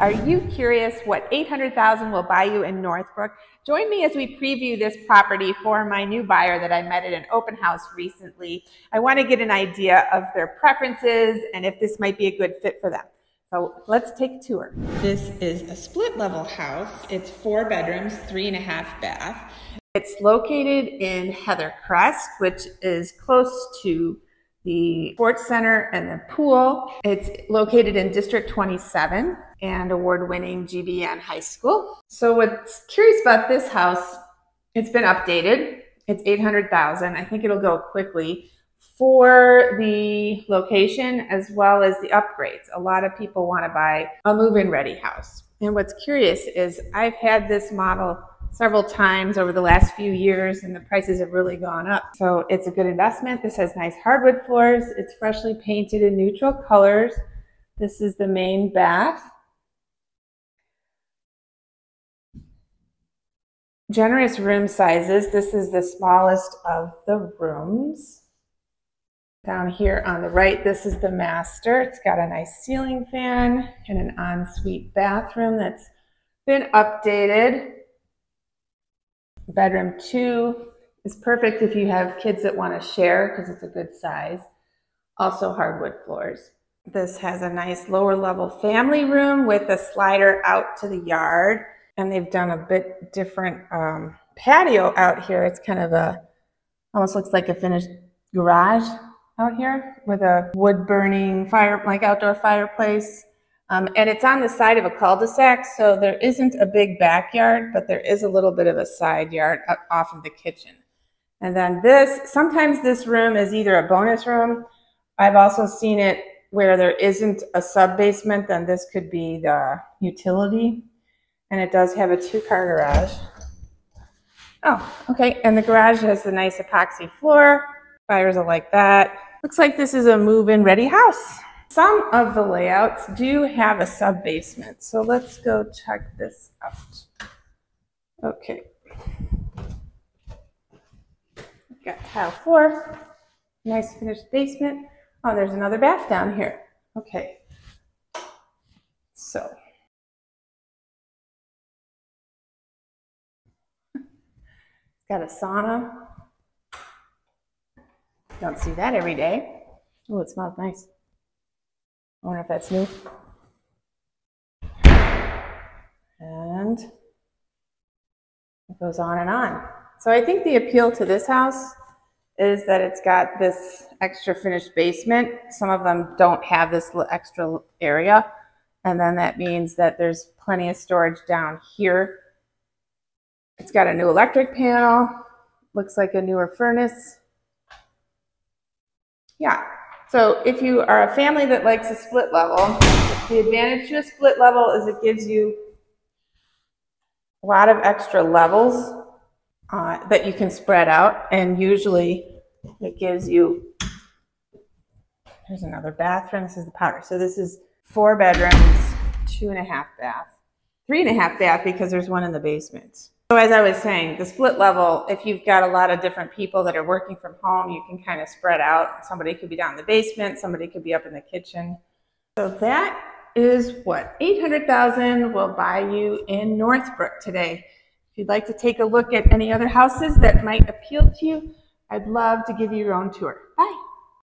Are you curious what $800,000 will buy you in Northbrook? Join me as we preview this property for my new buyer that I met at an open house recently. I want to get an idea of their preferences and if this might be a good fit for them. So let's take a tour. This is a split level house. It's 4 bedrooms, 3.5 bath. It's located in Heathercrest, which is close to the sports center and the pool. It's located in District 27 and award-winning GBN High School. So what's curious about this house, it's been updated. It's $800,000. I think it'll go quickly for the location as well as the upgrades. A lot of people want to buy a move-in ready house. And what's curious is I've had this model several times over the last few years, and the prices have really gone up. So it's a good investment. This has nice hardwood floors. It's freshly painted in neutral colors. This is the main bath. Generous room sizes. This is the smallest of the rooms. Down here on the right, this is the master. It's got a nice ceiling fan and an ensuite bathroom that's been updated. Bedroom 2 is perfect if you have kids that want to share because it's a good size. Also hardwood floors. This has a nice lower level family room with a slider out to the yard. And they've done a bit different patio out here. It's kind of almost looks like a finished garage out here with a wood burning fire, like outdoor fireplace. And it's on the side of a cul-de-sac, so there isn't a big backyard, but there is a little bit of a side yard up off of the kitchen. And then this, sometimes this room is either a bonus room. I've also seen it where there isn't a sub-basement, then this could be the utility. And it does have a 2-car garage. Oh, okay, and the garage has the nice epoxy floor. Buyers will like that. Looks like this is a move-in ready house. Some of the layouts do have a sub-basement, so let's go check this out. Okay. We've got tile floor, nice finished basement. Oh, there's another bath down here. Okay. So. Got a sauna. Don't see that every day. Oh, it smells nice. I wonder if that's new. And it goes on and on. So I think the appeal to this house is that it's got this extra finished basement. Some of them don't have this extra area. And then that means that there's plenty of storage down here. It's got a new electric panel. Looks like a newer furnace. Yeah. So if you are a family that likes a split level, the advantage to a split level is it gives you a lot of extra levels that you can spread out. And usually it gives you, here's another bathroom. This is the powder. So this is 4 bedrooms, 2.5 bath, 3.5 bath because there's one in the basement. So as I was saying, the split level, if you've got a lot of different people that are working from home, you can kind of spread out. Somebody could be down in the basement, somebody could be up in the kitchen. So that is what $800,000 will buy you in Northbrook today. If you'd like to take a look at any other houses that might appeal to you, I'd love to give you your own tour. Bye.